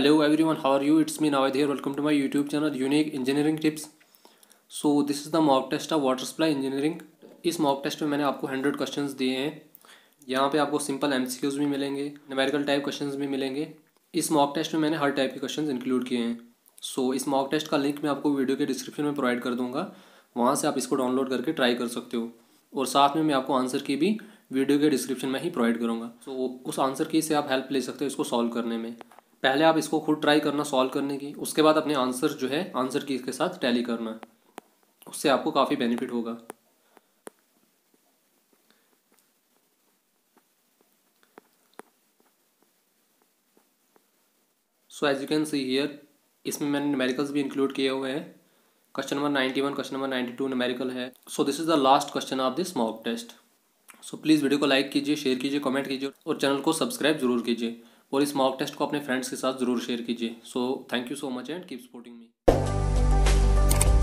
Hello everyone, how are you? It's me Navaid here. Welcome to my YouTube channel Unique Engineering Tips. So this is the mock test of water supply engineering. इस mock test में मैंने आपको 100 questions दिए हैं. यहाँ पे आपको simple MCQs भी मिलेंगे, numerical type questions भी मिलेंगे. इस mock test में मैंने हर type के questions include किए हैं. So इस mock test का link मैं आपको वीडियो के description में provide कर दूँगा. वहाँ से आप इसको download करके try कर सकते हो. और साथ में मैं आपको answer की भी वीडियो के description में ही provide करूँगा. So उस answer की से आप help ले सकते हो इसको solve करने में. पहले आप इसको खुद ट्राई करना सॉल्व करने की, उसके बाद अपने आंसर जो है आंसर की इसके साथ टैली करना, उससे आपको काफ़ी बेनिफिट होगा. So as you can see here, इसमें मैंने न्यूमेरिकल्स भी इंक्लूड किए हुए हैं. Question number 91, question number 92 numerical है. So this is the last question of this mock test. So please video को लाइक कीजिए, शेयर कीजिए, कमेंट कीजिए और चैनल को सब्सक्राइब जरूर कीजिए और इस मॉक टेस्ट को अपने फ्रेंड्स के साथ ज़रूर शेयर कीजिए. So thank you so much and keep supporting me.